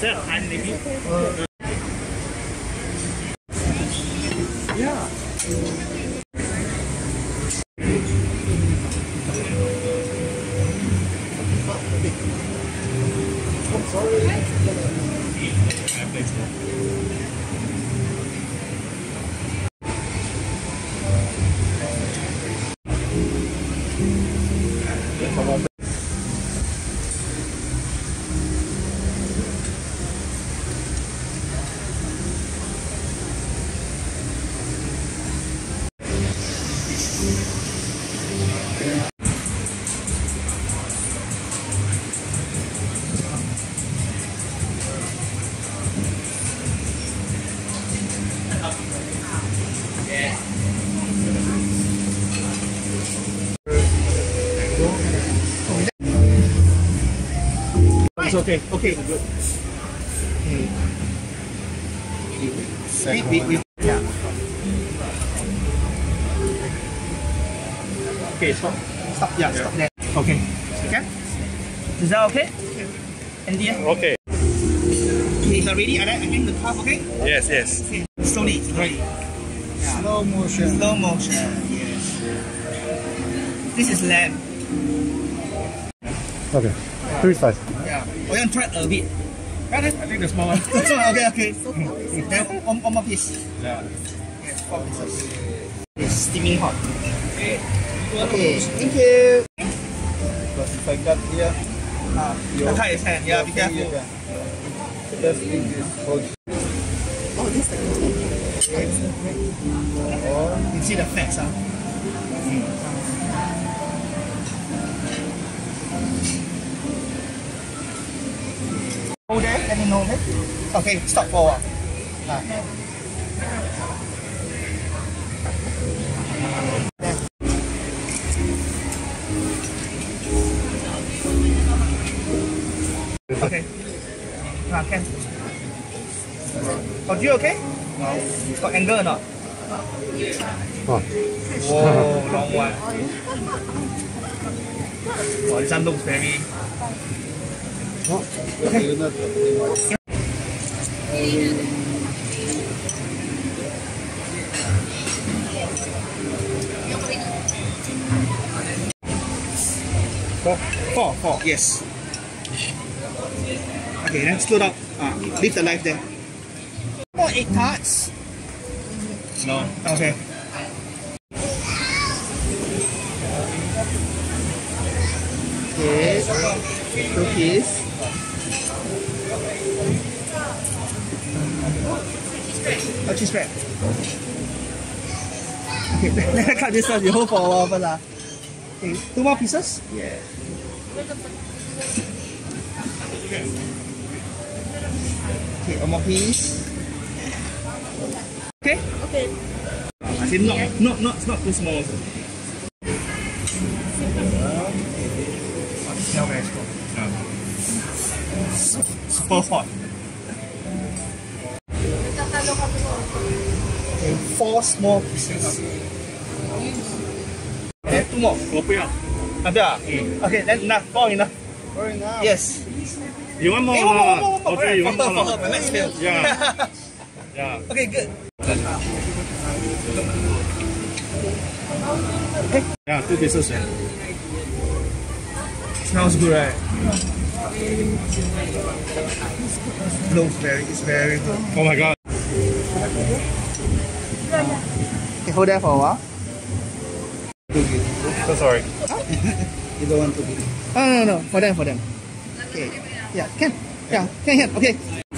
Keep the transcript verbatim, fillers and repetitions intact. Sir, I'm leaving. Uh, yeah. I'm sorry. I'm It's okay, okay. We, we, we, yeah. Okay, stop. Stop, yeah, stop there. Okay. Okay? Is that okay? And the end? Okay. Is that ready? I think the top, okay? Yes, yes. Okay. Slowly, slowly. Yeah. Slow motion. Slow motion, yes. This is lamb. Okay. Three size. Yeah. Oh, you want to try a bit? Got it? I think the small one. Okay, okay. Then one, one more piece. Yeah. Yeah, four pieces. It's steaming hot. Okay. Okay, thank you. Because if I got here, ah, your tie is hand. Yeah, be careful. Just leave this whole. Oh, this is the flex. Oh. You see the flex, huh? Mm. Hold there, let me know, okay? Okay, stop for a while. Ah. Okay. Ah, can. Are you okay? No. Got anger or not? Oh. Whoa, long one. Oh, this one looks very... Okay. Four, four, four, yes. Okay, then slow down. Ah, leave the knife there. More egg tarts? No. Okay. Okay, cookies. Oh, cheese bread. Okay, let cut this one. You hold for a while, but uh, okay, two more pieces. Yeah. Okay, one more piece. Okay. Okay. I said not, not, not, not too small. Also. No, very strong. No. Super hot. Okay, four small pieces. Okay, two more. Okay, that's enough. Four enough. Four enough. Yes. You want more? Hey, one more, one more, one more. Okay, you want more? For her, my legs fail. Yeah. Yeah. Okay, good. Okay. Yeah, two pieces. Yeah. Smells good, right? Looks very, it's very good. Oh my god. Okay, hold that for a while. Too big. So sorry. You don't want too big. Oh, no, no, no. For them, for them. Okay. Yeah, can. Yeah, can, can. Okay.